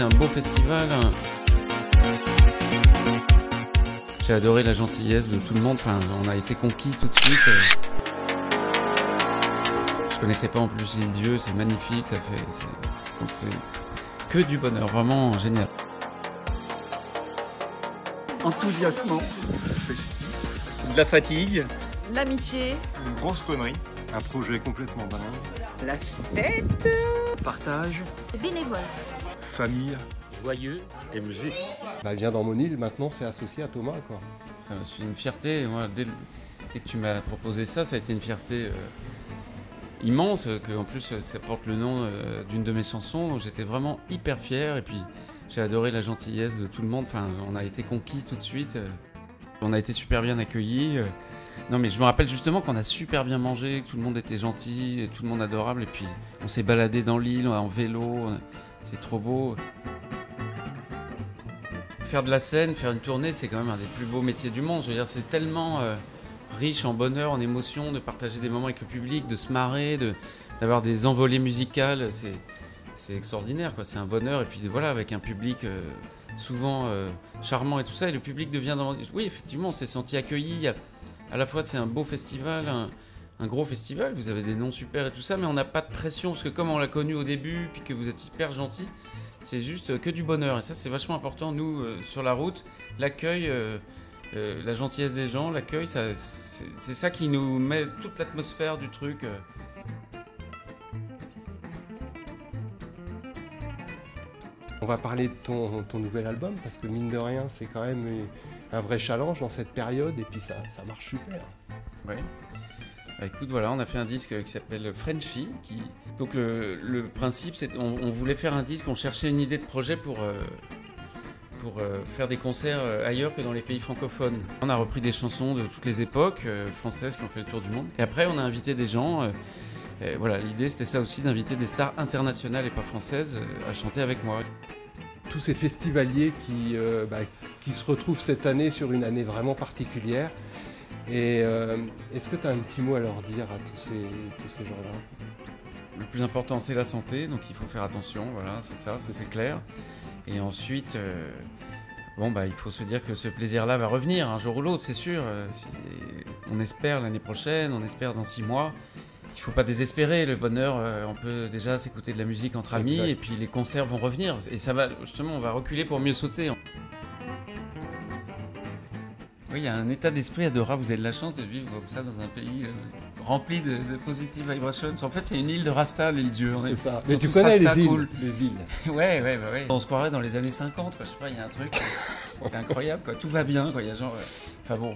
c'était un beau festival. J'ai adoré la gentillesse de tout le monde, enfin, on a été conquis tout de suite. Je connaissais pas en plus l'île d'Yeu, c'est magnifique, ça fait... Donc c'est que du bonheur, vraiment génial. Enthousiasmant, festif, de la fatigue, l'amitié, une grosse connerie, un projet complètement dingue, la fête, partage, bénévole, famille, joyeux et musique. Bah, Viens dans mon île, maintenant c'est associé à Thomas, quoi. C'est une fierté, moi, dès que tu m'as proposé ça, ça a été une fierté immense, que en plus ça porte le nom d'une de mes chansons. J'étais vraiment hyper fier et puis j'ai adoré la gentillesse de tout le monde, enfin, on a été conquis tout de suite, on a été super bien accueillis. Non mais je me rappelle justement qu'on a super bien mangé, que tout le monde était gentil, et tout le monde adorable, et puis on s'est baladé dans l'île en vélo, c'est trop beau. Faire de la scène, faire une tournée, c'est quand même un des plus beaux métiers du monde, je veux dire, c'est tellement riche en bonheur, en émotion, de partager des moments avec le public, de se marrer, d'avoir des envolées musicales, c'est extraordinaire, quoi. C'est un bonheur. Et puis voilà, avec un public souvent charmant et tout ça, et le public devient... Oui, effectivement, on s'est senti accueilli. À la fois, c'est un beau festival, un gros festival, vous avez des noms super et tout ça, mais on n'a pas de pression, parce que comme on l'a connu au début, puis que vous êtes hyper gentil, c'est juste que du bonheur. Et ça, c'est vachement important, nous, sur la route, l'accueil, la gentillesse des gens, l'accueil, c'est ça qui nous met toute l'atmosphère du truc. On va parler de ton nouvel album, parce que mine de rien, c'est quand même un vrai challenge dans cette période, et puis ça marche super. Ouais. Bah, écoute, voilà, on a fait un disque qui s'appelle Frenchie. Donc le principe, c'est on voulait faire un disque, on cherchait une idée de projet pour faire des concerts ailleurs que dans les pays francophones. On a repris des chansons de toutes les époques françaises qui ont fait le tour du monde. Et après, on a invité des gens... Et voilà, l'idée c'était ça aussi, d'inviter des stars internationales et pas françaises à chanter avec moi. Tous ces festivaliers qui se retrouvent cette année sur une année vraiment particulière. Et est-ce que tu as un petit mot à leur dire à tous ces gens-là? Le plus important, c'est la santé, donc il faut faire attention, voilà, c'est ça, c'est clair. Et ensuite, bon, bah, il faut se dire que ce plaisir-là va revenir un jour ou l'autre, c'est sûr. On espère l'année prochaine, on espère dans 6 mois. Il ne faut pas désespérer, le bonheur, on peut déjà s'écouter de la musique entre amis, exact. Et puis les concerts vont revenir, et ça va, justement, on va reculer pour mieux sauter. Oui, il y a un état d'esprit adorable, vous avez de la chance de vivre comme ça dans un pays rempli de positive vibrations. En fait, c'est une île de Rasta, l'île d'Yeu. C'est ça, mais tu connais Rasta, les îles, cool. Les îles. Ouais, ouais, bah ouais. On se croirait dans les années 50, quoi. Je sais pas, il y a un truc, c'est incroyable, quoi. Tout va bien, quoi. Il y a genre... Enfin bon,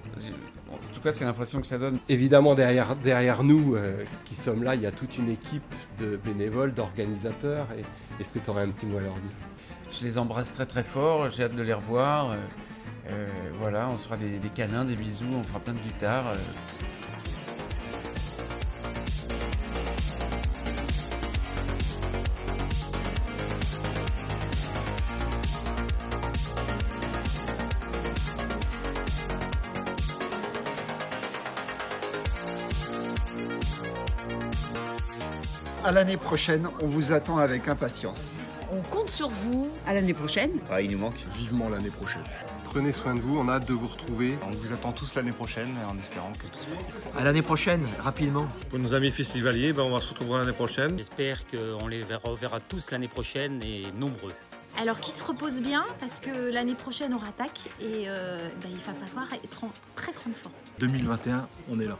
en tout cas, c'est l'impression que ça donne. Évidemment, derrière nous, qui sommes là, il y a toute une équipe de bénévoles, d'organisateurs. Est-ce que tu aurais un petit mot à leur dire? Je les embrasse très très fort, j'ai hâte de les revoir. Voilà, on se fera des câlins, des bisous, on fera plein de guitares. À l'année prochaine, on vous attend avec impatience. On compte sur vous. À l'année prochaine. Ah, il nous manque. Vivement l'année prochaine. Prenez soin de vous, on a hâte de vous retrouver. On vous attend tous l'année prochaine en espérant que tout se passe. À l'année prochaine, rapidement. Pour nos amis festivaliers, ben on va se retrouver l'année prochaine. J'espère qu'on les reverra tous l'année prochaine et nombreux. Alors qu'ils se reposent bien parce que l'année prochaine on rattaque et ben, il va falloir être en très grande forme. 2021, on est là.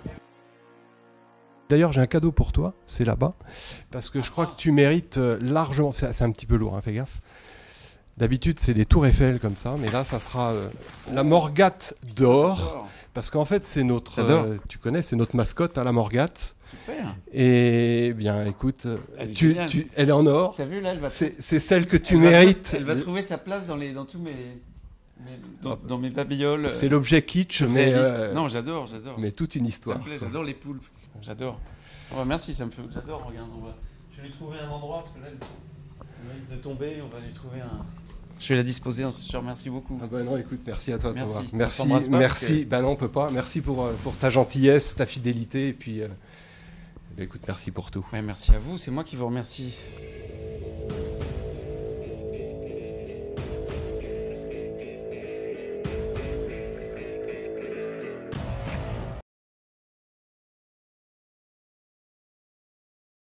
D'ailleurs, j'ai un cadeau pour toi, c'est là-bas, parce que je crois que tu mérites largement... C'est un petit peu lourd, hein, fais gaffe. D'habitude, c'est des tours Eiffel comme ça, mais là, ça sera la Mourgate d'or, parce qu'en fait, c'est notre... tu connais, c'est notre mascotte, hein, la Mourgate. Super. Et bien, écoute, elle est en or. T'as vu, là, c'est celle que tu mérites. Elle va trouver sa place dans tous mes... dans mes babioles. C'est l'objet kitsch, mais... non, j'adore. Mais toute une histoire. Ça me plaît, j'adore les poulpes. J'adore. Oh, bah, merci, ça me fait... J'adore, regarde, je vais lui trouver un endroit, parce que là, il risque de tomber, on va lui trouver un... Je vais la disposer, je te remercie beaucoup. Ah bah non, écoute, merci à toi, Thomas. Merci. Bah non, on peut pas. Merci pour ta gentillesse, ta fidélité, et puis... Écoute, merci pour tout. Ouais, merci à vous, c'est moi qui vous remercie.